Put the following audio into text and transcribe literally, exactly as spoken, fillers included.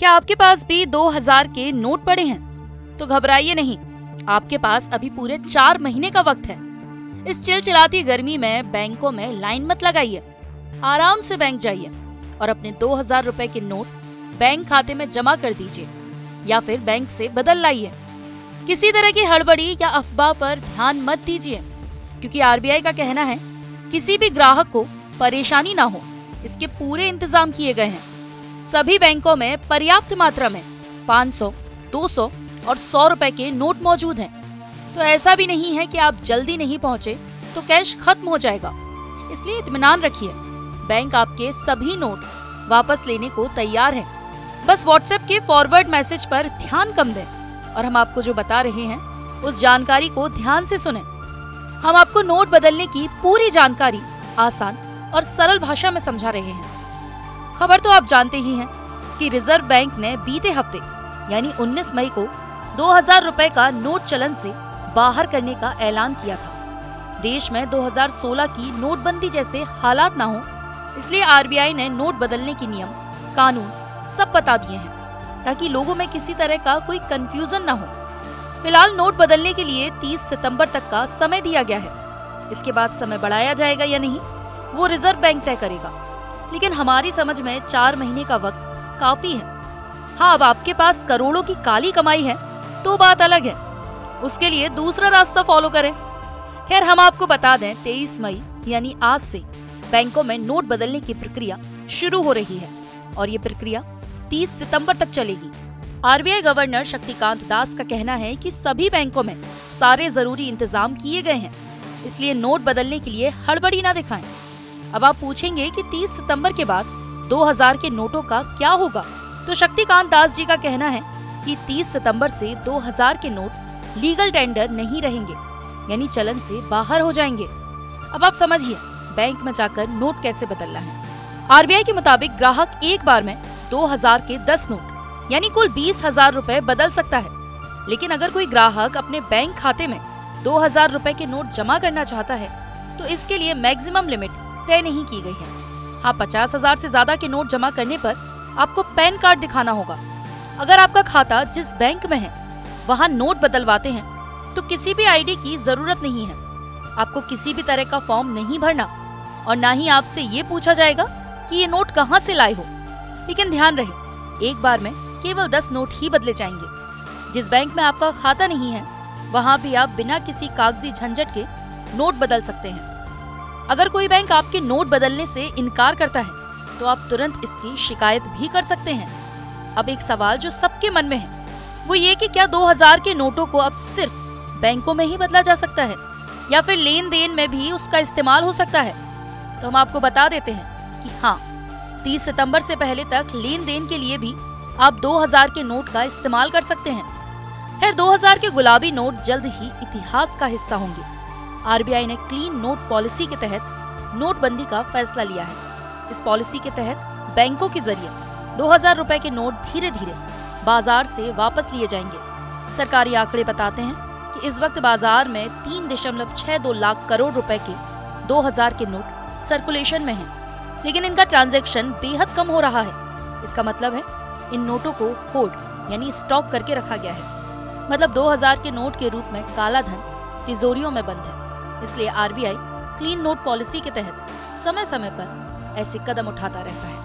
क्या आपके पास भी दो हज़ार के नोट पड़े हैं? तो घबराइए नहीं, आपके पास अभी पूरे चार महीने का वक्त है। इस चिलचिलाती गर्मी में बैंकों में लाइन मत लगाइए, आराम से बैंक जाइए और अपने दो हज़ार रुपए के नोट बैंक खाते में जमा कर दीजिए या फिर बैंक से बदल लाइए। किसी तरह की हड़बड़ी या अफवाह पर ध्यान मत दीजिए, क्योंकि आरबीआई का कहना है किसी भी ग्राहक को परेशानी ना हो, इसके पूरे इंतजाम किए गए हैं। सभी बैंकों में पर्याप्त मात्रा में पाँच सौ, दो सौ और सौ रुपए के नोट मौजूद हैं। तो ऐसा भी नहीं है कि आप जल्दी नहीं पहुंचे तो कैश खत्म हो जाएगा, इसलिए इत्मीनान रखिए, बैंक आपके सभी नोट वापस लेने को तैयार है। बस व्हाट्सएप के फॉरवर्ड मैसेज पर ध्यान कम दें और हम आपको जो बता रहे हैं उस जानकारी को ध्यान से सुनें। हम आपको नोट बदलने की पूरी जानकारी आसान और सरल भाषा में समझा रहे हैं। खबर तो आप जानते ही हैं कि रिजर्व बैंक ने बीते हफ्ते यानी उन्नीस मई को दो हज़ार रुपए का नोट चलन से बाहर करने का ऐलान किया था। देश में दो हज़ार सोलह की नोटबंदी जैसे हालात ना हो, इसलिए आरबीआई ने नोट बदलने के नियम, कानून सब बता दिए हैं ताकि लोगों में किसी तरह का कोई कंफ्यूजन ना हो। फिलहाल नोट बदलने के लिए तीस सितंबर तक का समय दिया गया है। इसके बाद समय बढ़ाया जाएगा या नहीं वो रिजर्व बैंक तय करेगा, लेकिन हमारी समझ में चार महीने का वक्त काफी है। हाँ, अब आपके पास करोड़ों की काली कमाई है तो बात अलग है, उसके लिए दूसरा रास्ता फॉलो करें। खैर, हम आपको बता दें तेईस मई यानी आज से बैंकों में नोट बदलने की प्रक्रिया शुरू हो रही है और ये प्रक्रिया तीस सितंबर तक चलेगी। आरबीआई गवर्नर शक्तिकांत दास का कहना है कि सभी बैंकों में सारे जरूरी इंतजाम किए गए हैं, इसलिए नोट बदलने के लिए हड़बड़ी ना दिखाएं। अब आप पूछेंगे कि तीस सितंबर के बाद दो हज़ार के नोटों का क्या होगा, तो शक्तिकांत दास जी का कहना है कि तीस सितंबर से दो हज़ार के नोट लीगल टेंडर नहीं रहेंगे, यानी चलन से बाहर हो जाएंगे। अब आप समझिए बैंक में जाकर नोट कैसे बदलना है। आरबीआई के मुताबिक ग्राहक एक बार में दो हज़ार के दस नोट यानी कुल बीस हजार रूपए बदल सकता है, लेकिन अगर कोई ग्राहक अपने बैंक खाते में दो हजार रूपए के नोट जमा करना चाहता है तो इसके लिए मैक्सिमम लिमिट तय नहीं की गई है। हाँ, पचास हजार से ज्यादा के नोट जमा करने पर आपको पैन कार्ड दिखाना होगा। अगर आपका खाता जिस बैंक में है वहाँ नोट बदलवाते हैं तो किसी भी आईडी की जरूरत नहीं है, आपको किसी भी तरह का फॉर्म नहीं भरना और ना ही आपसे ये पूछा जाएगा कि ये नोट कहाँ से लाए हो। लेकिन ध्यान रहे, एक बार में केवल दस नोट ही बदले जाएंगे। जिस बैंक में आपका खाता नहीं है वहाँ भी आप बिना किसी कागजी झंझट के नोट बदल सकते हैं। अगर कोई बैंक आपके नोट बदलने से इनकार करता है तो आप तुरंत इसकी शिकायत भी कर सकते हैं। अब एक सवाल जो सबके मन में है वो ये कि क्या दो हज़ार के नोटों को अब सिर्फ बैंकों में ही बदला जा सकता है या फिर लेन देन में भी उसका इस्तेमाल हो सकता है? तो हम आपको बता देते हैं कि हाँ, तीस सितंबर से पहले तक लेन देन के लिए भी आप दो हज़ार के नोट का इस्तेमाल कर सकते हैं। खैर, दो हज़ार के गुलाबी नोट जल्द ही इतिहास का हिस्सा होंगे। आरबीआई ने क्लीन नोट पॉलिसी के तहत नोटबंदी का फैसला लिया है। इस पॉलिसी के तहत बैंकों के जरिए दो हज़ार रुपए के नोट धीरे धीरे बाजार से वापस लिए जाएंगे। सरकारी आंकड़े बताते हैं कि इस वक्त बाजार में तीन दशमलव छह दो लाख करोड़ रुपए के दो हज़ार के नोट सर्कुलेशन में हैं, लेकिन इनका ट्रांजैक्शन बेहद कम हो रहा है। इसका मतलब है इन नोटों को होल्ड यानी स्टॉक करके रखा गया है, मतलब दो हज़ार के नोट के रूप में काला धन तिजोरियों में बंद है। इसलिए आरबीआई क्लीन नोट पॉलिसी के तहत समय समय पर ऐसे कदम उठाता रहता है।